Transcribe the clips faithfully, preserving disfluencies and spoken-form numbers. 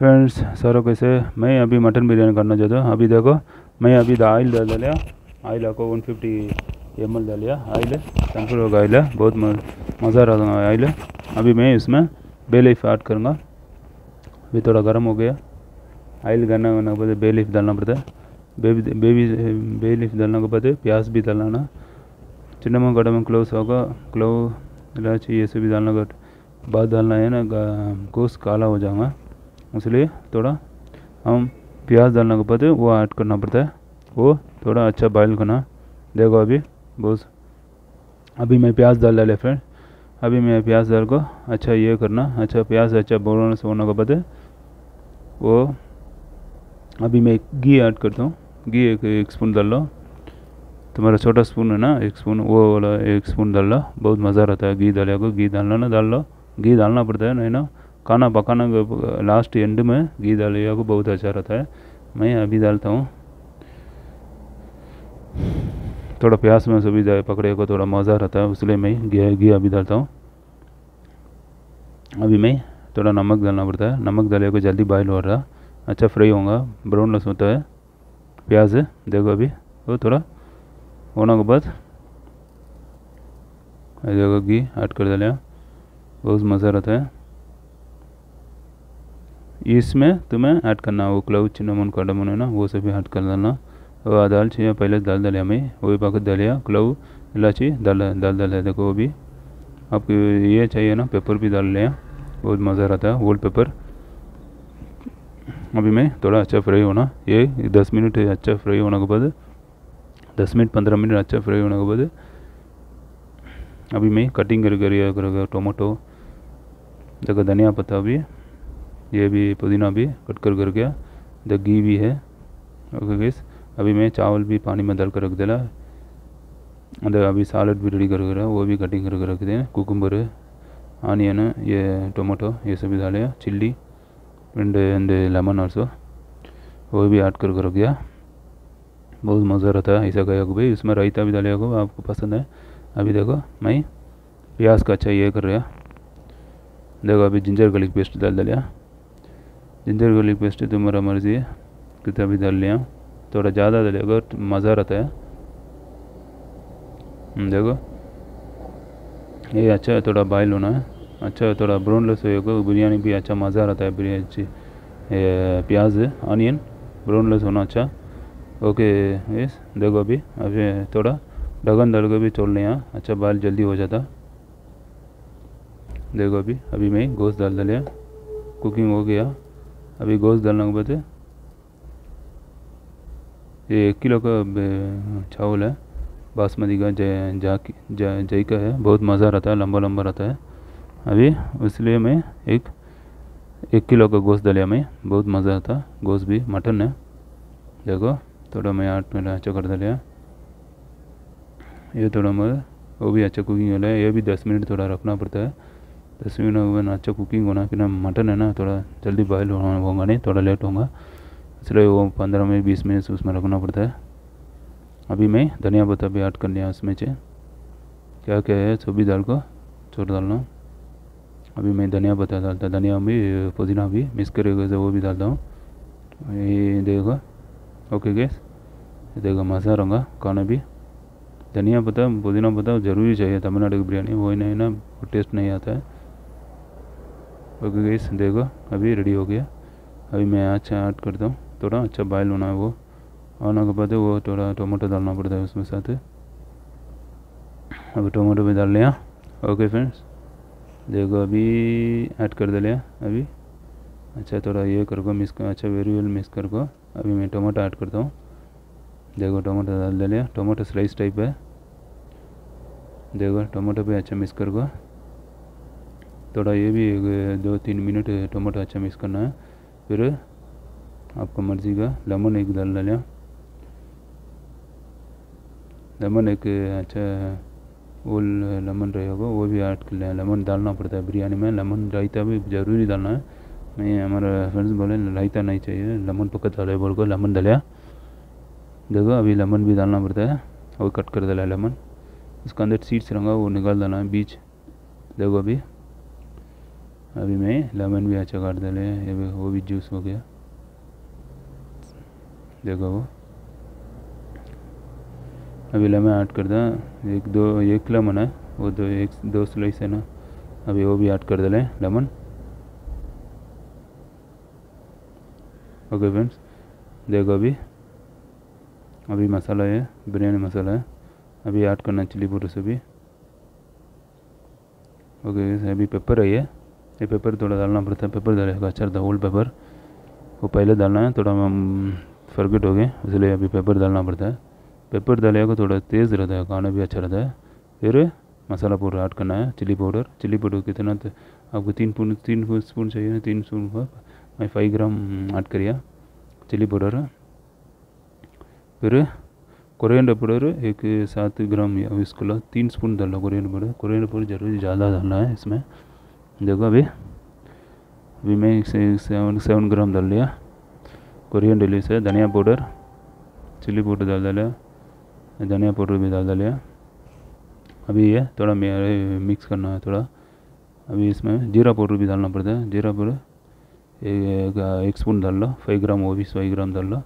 Friends सारो कैसे मैं अभी मटन बिरयानी करना चाहता हूँ। अभी देखो मैं अभी ऑयल डाल डालिया, ऑयल आपको वन फिफ्टी एम एल डालिया ऑयल, सनफ्लावर का ऑयल है, बहुत मज़ा रहा था ऑयल। अभी मैं इसमें बे लीफ ऐड करूँगा, अभी थोड़ा गर्म हो गया। ऑयल गरम होने के बाद बे लीफ डालना पड़ता है, बेबी बेबी बे लीफ डालने के बाद प्याज भी डालना, चिन्नमन कड़म क्लोव होगा, क्लोव इलायची ये सब भी डालना का बाद डालना है ना, गोश्त काला हो जाएगा, इसलिए थोड़ा हम प्याज डालने के बाद वो ऐड करना पड़ता है, वो थोड़ा अच्छा बॉयल करना। देखो अभी बस अभी मैं प्याज डाल डाले फ्रेंड, अभी मैं प्याज डाल को अच्छा ये करना, अच्छा प्याज अच्छा बोलने से होने के बाद वो अभी मैं घी ऐड करता हूँ। घी एक, एक स्पून डाल लो, तुम्हारा छोटा स्पून है ना एक स्पून, वो वाला एक स्पून डाल लो, बहुत मज़ा रहता है घी डाले को। घी डालना ना डाल लो, घी डालना पड़ता है नहीं ना, खाना पकाना लास्ट एंड में घी डालिए को बहुत अच्छा रहता है। मैं अभी डालता हूँ थोड़ा प्याज में सभी पकड़े को थोड़ा मज़ा रहता है, इसलिए मैं घी अभी डालता हूँ। अभी मैं थोड़ा नमक डालना पड़ता है, नमक डालिए को जल्दी बॉयल हो रहा, अच्छा फ्राई होगा, ब्राउन लस होता है प्याज। देखो अभी वो थोड़ा होने के बाद देखो घी ऐड कर डालिए, बहुत मज़ा रहता है। इसमें तुम्हें ऐड करना वो क्लव चिन्नमन कार्डमन है ना, वो सभी ऐड कर डालना। और दाल चाहिए पहले दाल डालिया, मैं वही पाकत डालिया, क्लव इलायची दाल दाल डालिया। देखो वो भी आपको ये चाहिए ना, पेपर भी डाल लिया, बहुत मज़ा रहता है वोल्ड पेपर। अभी मैं थोड़ा अच्छा फ्राई होना, ये दस मिनट अच्छा फ्राई होने के बाद, दस मिनट पंद्रह मिनट अच्छा फ्राई होने के बाद अभी मैं कटिंग कर कर टोमेटो देखो धनिया पत्ता भी, ये भी पुदीना भी कट कर कर गया, द घी भी है। ओके गैस अभी मैं चावल भी पानी में डाल कर रख दिला, अभी सैलड भी रेडी कर कर वो भी कटिंग कर कर रख दें, कुकुम्बर आनियन ये टोमेटो ये सभी डाले, chilli and and lemon also वो भी ऐड कर कर रख गया, बहुत मज़ा रहता है ऐसा गया को भाई। इसमें रायता भी डाले को आपको पसंद है। अभी देखो मैं प्याज का अच्छा ये कर रहा, देखो अभी जिंजर गार्लिक पेस्ट डाल डालिया, जिंजर गार्लिक पेस्ट तुम्हारा मर्जी है कितना भी डाल लिया, थोड़ा ज़्यादा डालेगा मज़ा रहता है। देखो ये अच्छा है, थोड़ा बॉयल होना है, अच्छा थोड़ा ब्राउनलेस होगा बिरयानी भी, अच्छा मज़ा रहता है बिरयानी अच्छी, प्याज ऑनियन ब्राउनलेस होना अच्छा। ओके यस देखो अभी अभी थोड़ा ढक्कन डाल के भी छोड़ लिया, अच्छा बॉयल जल्दी हो जाता। देखो अभी अभी मैं गोश्त डाल डालिया, कुकिंग हो गया। अभी गोश्त डालने के बाद ये एक किलो का चावल है, बासमती का जय जा, जा, जय का है, बहुत मज़ा रहता है, लंबा लंबा रहता है। अभी इसलिए मैं एक एक किलो का गोश्त डालिया, मैं बहुत मज़ा आता है। गोश्त भी मटन है, देखो थोड़ा मैं आठ मिनट अच्छा कर डालिया, ये थोड़ा मज़ा वो भी अच्छा कुकिंग वाला है, ये भी दस मिनट थोड़ा रखना पड़ता है, दस मिनट में अच्छा कुकिंग होना कि ना, मटन है ना थोड़ा जल्दी बॉयल होना होगा नहीं, थोड़ा लेट होगा, इसलिए वो पंद्रह मिनट बीस मिनट उसमें रखना पड़ता है। अभी मैं धनिया पत्ता भी ऐड कर लिया उसमें से, क्या क्या है सभी दाल को छोड़ डालना। अभी मैं धनिया पत्ता डालता, धनिया भी पुदीना भी मिक्स करके वो भी डालता हूँ, ये देखो। ओके गैस देखो मज़ा रहूँगा खाना भी, धनिया पत्ता पुदीना पत्ता जरूरी चाहिए तमिलनाडु की बिरयानी, वही नहीं ना टेस्ट नहीं आता है। ओके गैस देखो अभी रेडी हो गया। अभी मैं अच्छा ऐड करता हूँ, थोड़ा अच्छा बॉयल होना है, वो होने के बाद वो थोड़ा टोमेटो डालना पड़ता है उसमें साथ, अभी टोमेटो भी डाल लिया। ओके फ्रेंड्स देखो अभी ऐड कर डालिया, अभी अच्छा थोड़ा ये करको मिक्स कर, अच्छा वेरी वेल मिक्स करको। अभी मैं टोमेटो ऐड करता हूँ, देखो टोमेटो डाल डालिया, टोमेटो स्लाइस टाइप है, देखो टोमेटो भी अच्छा मिक्स करको, थोड़ा ये भी दो तीन मिनट टमाटर अच्छा मिक्स करना है। फिर आपका मर्ज़ी का लेमन एक डाल डालिया, लेमन एक अच्छा वो लेमन रहेगा वो भी ऐड कर लिया, लेमन डालना पड़ता है बिरयानी में, लेमन रायता भी ज़रूरी डालना है। नहीं हमारे फ्रेंड्स बोले रायता नहीं चाहिए, लेमन पक्का डाले बोल को लेमन डालिया। देखो अभी लेमन भी डालना पड़ता है, और कट कर डाला लेमन, उसका अंदर सीड्स रहेगा वो निकाल देना है बीज। देखो अभी अभी मैं लेमन भी अच्छा काट डाले, ये भी वो भी जूस हो गया। देखो वो अभी लेमन ऐड कर दा, एक दो एक लेमन है वो दो एक दो स्लाइस है ना, अभी वो भी ऐड कर डाले लेमन। ओके फ्रेंड्स, देखो अभी अभी मसाला है, बिरयानी मसाला है, अभी ऐड करना चिली पाउडर से भी। ओके अभी पेपर है, ये पेपर थोड़ा डालना पड़ता है, पेपर डालेगा अच्छा था, होल पेपर वो पहले डालना है, थोड़ा फर्गेट हो गए इसलिए अभी पेपर डालना पड़ता है। पेपर डालेगा थोड़ा तेज़ रहता है, खाना भी अच्छा रहता है। फिर मसाला पाउडर ऐड करना है, चिली पाउडर। चिली पाउडर कितना तो आपको तीन स्पून तीन स्पून चाहिए ना, तीन स्पून का मैं फाइव ग्राम ऐड करिए चिली पाउडर। फिर कोरिएंडर पाउडर एक सात ग्राम या इसको तीन स्पून डालना कोरिएंडर पाउडर। कोरिएंडर पाउडर जरूर ज़्यादा डालना है इसमें। देखो अभी अभी मैं सेवन सेवन ग्राम डाल लिया कोरियन डली से, धनिया पाउडर, चिली पाउडर डाल डाला, धनिया पाउडर भी डाल डालिया। अभी ये थोड़ा मिक्स करना है थोड़ा। अभी इसमें जीरा पाउडर भी डालना पड़ता है, जीरा पाउडर एक, एक स्पून डाल लो, फाइव ग्राम वो भी फाइव ग्राम डाल लो,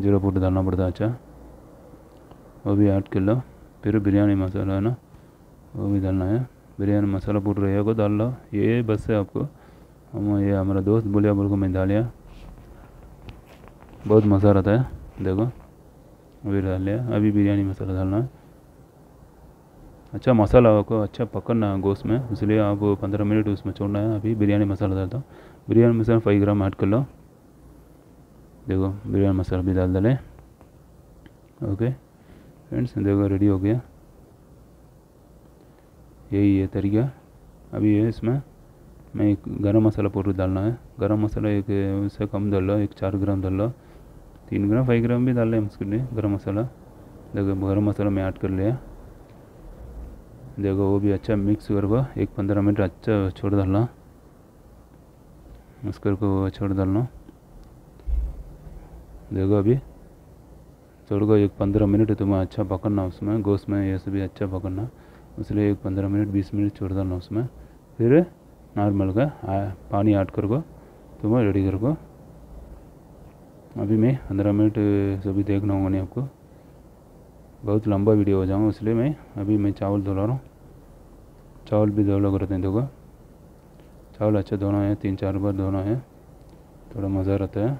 जीरा पाउडर डालना पड़ता है अच्छा, वो भी ऐड कर लो। फिर बिरयानी मसाला है ना, वो भी डालना है, बिरयानी मसाला पाउडर ये को डाल लो। ये बस है आपको, हम ये हमारा दोस्त बोलिया बोल को मैं डालिया, बहुत मज़ा आता है। देखो अभी डाल लिया, अभी बिरयानी मसाला डालना है। अच्छा मसाला को अच्छा पकड़ना है गोश्त में, इसलिए आप पंद्रह मिनट उसमें छोड़ना है। अभी बिरयानी मसाला डालता हूँ, biryani masala five gram add कर लो। देखो बिरयानी मसाला भी डाल डाले। ओके फ्रेंड्स, देखो रेडी हो गया, यही है तरीका। अभी ये इसमें मैं एक गरम मसाला पाउडर डालना है, गरम मसाला एक उससे कम डाल लो, एक चार ग्राम डाल लो, तीन ग्राम फाइव ग्राम भी डाल लें उसके लिए गरम मसाला। देखो गरम मसाला मैं ऐड कर लिया, देखो वो भी अच्छा मिक्स करवा, एक पंद्रह मिनट अच्छा छोड़ डालना, उसको को छोड़ डालना। देखो अभी छोड़ को एक पंद्रह मिनट तुम्हें अच्छा पकड़ना उसमें, गोश्त में ये सभी अच्छा पकड़ना, इसलिए एक पंद्रह मिनट बीस मिनट छोड़ डालना उसमें। फिर नॉर्मल का पानी ऐड कर को तुम रेडी कर को। अभी मैं पंद्रह मिनट सभी देखना होगा नहीं आपको, बहुत लंबा वीडियो हो जाऊँगा, इसलिए मैं अभी मैं चावल धुला रहा हूँ। चावल भी धोला करते हैं, देखो चावल अच्छा धोना है, तीन चार बार धोना है, थोड़ा मज़ा रहता है।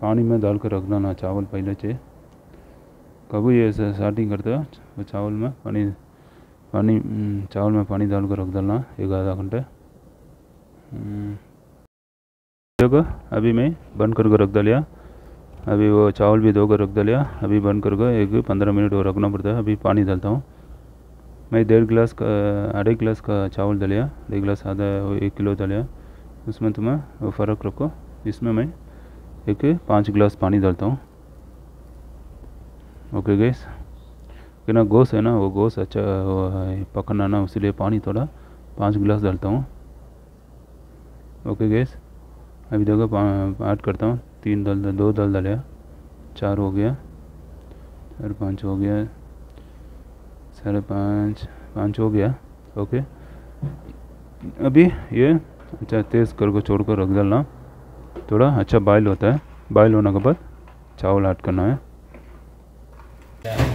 पानी में डाल कर रख देना चावल पहले से, कभी ये स्टार्टिंग करते हो चावल में पानी पानी चावल में पानी डाल कर रख डालना एक आधा घंटे। देखो अभी मैं बंद करके रख डालिया, अभी वो चावल भी धोकर रख डालिया, अभी बंद करके एक पंद्रह मिनट और रखना पड़ता है। अभी पानी डालता हूँ मैं, डेढ़ गिलास का आधे गिलास का चावल डालिया, डेढ़ गिलास आधा एक किलो डालिया, उसमें तुम्हें फ़र्क रखो। इसमें मैं एक पाँच गिलास पानी डालता हूँ। ओके गैस, कि ना गोश्त है ना, वो गोश्त अच्छा पकड़ना ना, इसलिए पानी थोड़ा पाँच गिलास डालता हूँ। ओके गैस, अभी देखो ऐड करता हूँ, तीन डाल दो डाल डालिया, चार हो गया, चार पाँच हो गया, साढ़े पाँच पाँच हो गया। ओके अभी ये अच्छा तेज़ करके छोड़ कर रख डालना, थोड़ा अच्छा बॉयल होता है, बॉयल होने के बाद चावल ऐड करना है।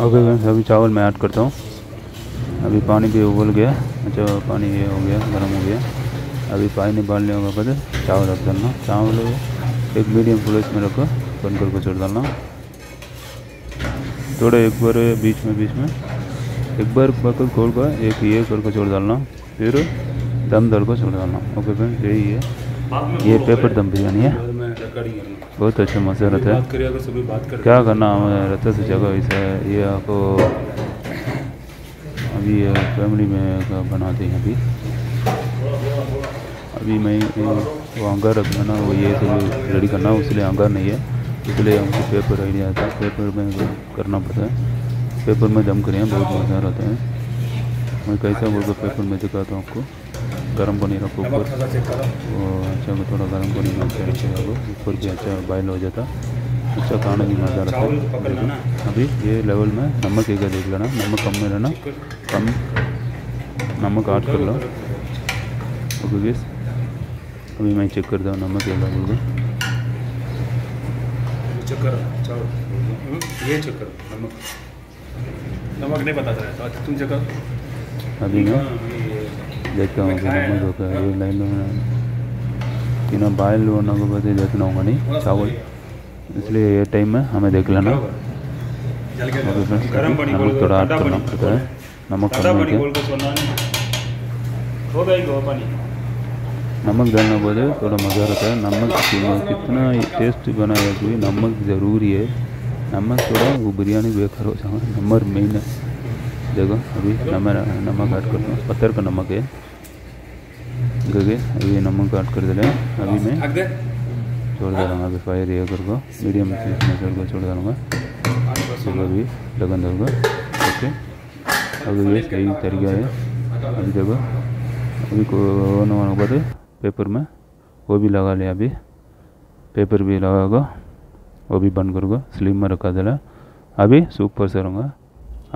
ओके फ्रेंड्स, अभी चावल मैं ऐड करता हूँ, अभी पानी भी उबल गया, अच्छा पानी ये हो गया गर्म हो गया, अभी पानी निकालने होगा पता, चावल रख डालना। चावल एक मीडियम फ्लेम में रखो, बंद करके छोड़ डालना, थोड़ा एक बार बीच में बीच में एक बार बकर खोल कर एक ये करके छोड़ डालना, फिर दम डाल कर छोड़ डालना। ओके फ्रेंड्स, यही है ये पेपर दम बिरयानी है, बहुत अच्छा मज़ा रहता है। क्या करना रहता है जगह इसे, ये आपको अभी फैमिली में बनाते हैं। अभी अभी मैं वो अंगार रखना ना, वो ये सब रेडी करना, उसलिए अंगार नहीं है, इसलिए हमको पेपर आइडिया था, पेपर में करना पड़ता है, पेपर में दम करें, बहुत मज़ा रहता है। मैं कैसा बोलकर पेपर में दिखाता हूँ आपको, गरम पानी रखो ऊपर, अच्छा थोड़ा गरम पानी रखो ऊपर भी अच्छा बॉयल हो जाता, अच्छा खाना भी मज़ा आता है। अभी ये लेवल में नमक एक देख लेना, नमक कम में लेना, कम नमक ऐड कर लो। ओके गाइस, अभी मैं चेक करता हूँ नमक क्या बोलूँ। चेक कर, चलो ये चेक कर नमक, नमक नहीं पता चला तो तुम चेक कर। अभी ना देखता हूँ नमक होता है ये लाइन में कि ना बाइल होना को पता देखना होगा नहीं चावल, इसलिए ये टाइम में हमें देख लेना। गरम पानी बोल दो, ठंडा पानी बोलते हैं, नमक ठंडा पानी बोल के सोना नहीं हो गई। गर्म पानी नमक डालना बोले थोड़ा मज़ा आता है। नमक कितना टेस्ट बनाया कोई, नमक ज़रूरी है। नमक थोड़ा वो बिरयानी बेकार हो जाए, नंबर मेन जगह। अभी नमक नमक ऐड करता हूँ, पत्थर का नमक है। गए अभी नमक ऐड कर दे, अभी मैं छोड़ दे रहा हूँ। अभी फायर ये कर दो, मीडियम में छोड़ दे रहा। सुबह भी लगन होगा। ओके अभी ये सही तरीका है। अभी देखो अभी को बाद पेपर में वो भी लगा लिया। अभी पेपर भी लगाओ, वो भी बंद करोगे, स्लिम में रखा देना। अभी सुपर से रहूँगा,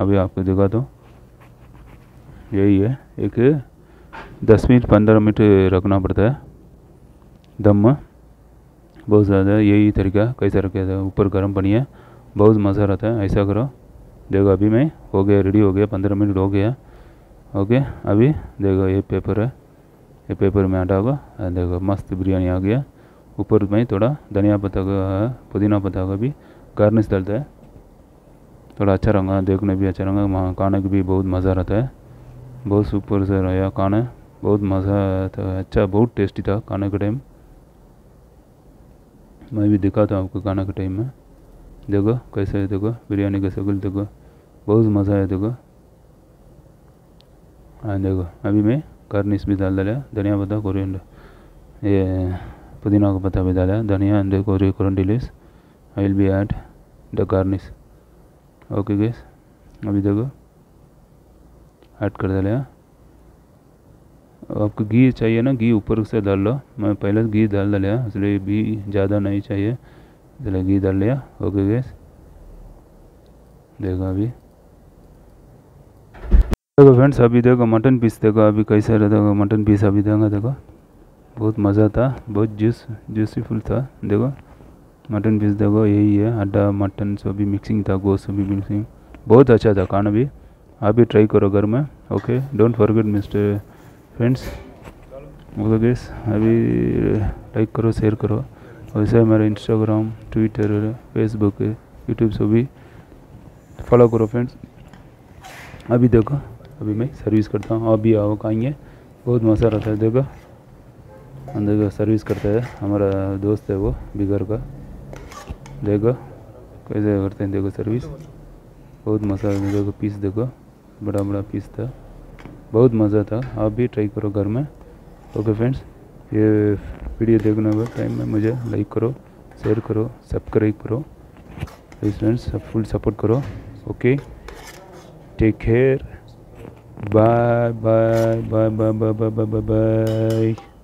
अभी आपको दिखा दो। यही है, एक दस मिनट पंद्रह मिनट रखना पड़ता है दम में, बहुत ज़्यादा। यही तरीका कैसा रखा जाए, ऊपर गर्म पानी है, बहुत मज़ा आता है। ऐसा करो, देखो अभी मैं हो गया, रेडी हो गया, पंद्रह मिनट हो गया। ओके अभी देखो ये पेपर है, ये पेपर में हटाओ। देखो मस्त बिरयानी आ गया। ऊपर में थोड़ा धनिया पत्ता का, पुदीना पत्ता का भी गार्निश डालता है, थोड़ा अच्छा रंगा, देखने भी अच्छा रंगा, खाने का भी बहुत मज़ा आता है। बहुत सुपर से रहा खाना, बहुत मज़ा था, अच्छा बहुत टेस्टी था खाने के टाइम। मैं भी दिखाता हूँ आपको खाना के टाइम में। देखो कैसा है, देखो बिरयानी का शक्ल, देखो बहुत मज़ा आया। देखो हाँ, देखो अभी मैं गार्निश भी डाल डाला, धनिया पत्ता, कोरिएंडर, ये पुदीना का पत्ता भी डाला, धनिया and coriander leaves, I will be add the garnish. Okay guys, अभी देखो ऐड कर डाला। आपको घी चाहिए ना, घी ऊपर से डाल लो। मैं पहले घी डाल डाला, इसलिए घी ज़्यादा नहीं चाहिए, चलो घी डाल लिया। ओके गैस देखो अभी देखो फ्रेंड्स, अभी देखो मटन पीस देखो अभी कैसा रहता है। मटन पीस अभी देंगे, देखो बहुत मज़ा था, बहुत जूस जूसीफुल था। देखो मटन पीस देखो यही है, अड्डा मटन सभी मिक्सिंग था, गोश्त सभी मिक्सिंग, बहुत अच्छा था खाना भी। आप भी ट्राई करो घर में। Okay don't forget mister friends. Okay guys अभी लाइक करो, शेयर करो। वैसे मेरा इंस्टाग्राम, ट्विटर, फेसबुक, यूट्यूब सभी फॉलो करो फ्रेंड्स। अभी देखो अभी मैं सर्विस करता हूँ, आप भी आओ खाएंगे, बहुत मज़ा रहता है। देखो देखो सर्विस करता है हमारा दोस्त है, वो बिगर का। देखो कैसे करते हैं, देखो सर्विस बहुत मज़ा आता है। देखो पीस देखो, बड़ा बड़ा पीस था, बहुत मज़ा था। आप भी ट्राई करो घर में। ओके फ्रेंड्स, ये वीडियो देखने के टाइम में मुझे लाइक करो, शेयर करो, सब्सक्राइब करो प्लीज़ फ्रेंड्स, सब फुल सपोर्ट करो। Okay take care, bye bye bye bye bye bye bye bye.